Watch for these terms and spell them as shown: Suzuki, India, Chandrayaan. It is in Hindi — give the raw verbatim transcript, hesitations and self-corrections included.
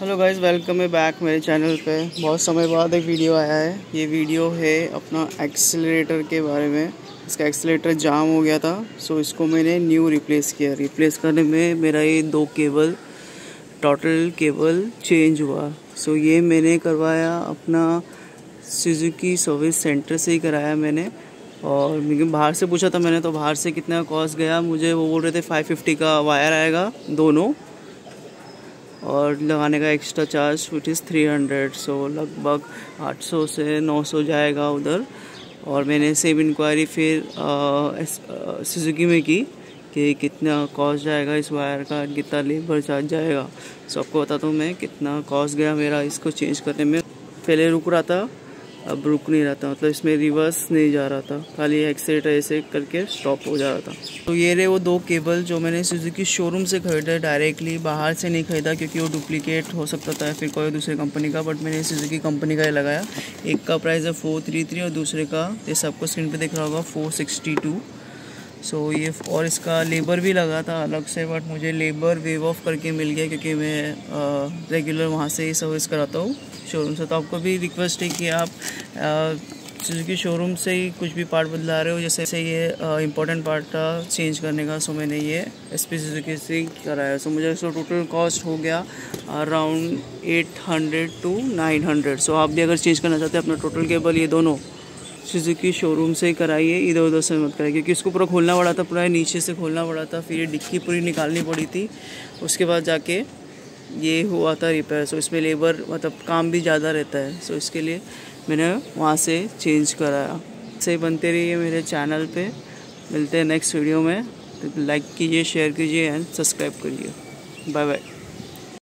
हेलो गाइस, वेलकम बैक मेरे चैनल पे। बहुत समय बाद एक वीडियो आया है। ये वीडियो है अपना एक्सेलरेटर के बारे में। इसका एक्सेलरेटर जाम हो गया था, सो इसको मैंने न्यू रिप्लेस किया। रिप्लेस करने में मेरा ये दो केबल, टोटल केबल चेंज हुआ। सो ये मैंने करवाया अपना सुजुकी सर्विस सेंटर से ही कराया मैंने। और बाहर से पूछा था मैंने, तो बाहर से कितना कॉस्ट गया मुझे वो बोल रहे थे फाइव फिफ्टी का वायर आएगा दोनों, और लगाने का extra charge which is three hundred. So लगभग आठ सौ से नौ सौ जाएगा उधर। और मैंने सेम इंक्वायरी फिर सुजुकी में की कि कितना कॉस्ट जाएगा इस वायर का, कितना लेबर चार्ज जाएगा। सो आपको बताता हूँ मैं कितना कॉस्ट गया मेरा इसको चेंज करने में। पहले रुक रहा था, अब रुक नहीं रहा था, मतलब इसमें रिवर्स नहीं जा रहा था, खाली एक्सेलेरेटर ऐसे करके स्टॉप हो जा रहा था। तो ये रहे वो दो केबल जो मैंने सुजुकी शोरूम से खरीदा, डायरेक्टली बाहर से नहीं खरीदा, क्योंकि वो डुप्लीकेट हो सकता था फिर कोई दूसरे कंपनी का। बट मैंने सुजुकी कंपनी का ही लगाया। एक का प्राइस है फोर थ्री थ्री और दूसरे का जैसे आपको स्क्रीन पर दिख रहा होगा फोर सिक्सटी टू। सो ये, और इसका लेबर भी लगा था अलग से, बट मुझे लेबर वेव ऑफ करके मिल गया क्योंकि मैं रेगुलर वहाँ से ही सर्विस कराता हूँ शोरूम से। तो आपको भी रिक्वेस्ट है कि आप सुजुकी शोरूम से ही कुछ भी पार्ट बदला रहे हो, जैसे से ये इंपॉर्टेंट पार्ट था चेंज करने का, सो मैंने ये एसपी सुजुकी से कराया। सो मुझे इसका टोटल कॉस्ट हो गया around eight hundred to nine hundred. So आप भी अगर चेंज करना चाहते हैं अपना टोटल केबल, ये दोनों सुजुकी शोरूम से ही कराइए, इधर उधर से मत कराइए, क्योंकि इसको पूरा खोलना पड़ा था, पूरा नीचे से खोलना पड़ा था, फिर ये डिक्की पूरी निकालनी पड़ी थी, उसके बाद जाके ये हुआ था रिपेयर। सो इसमें लेबर मतलब काम भी ज़्यादा रहता है, सो इसके लिए मैंने वहाँ से चेंज कराया। से बनते रहिए मेरे चैनल पे, मिलते हैं नेक्स्ट वीडियो में। तो लाइक कीजिए, शेयर कीजिए एंड सब्सक्राइब करिए। Bye bye.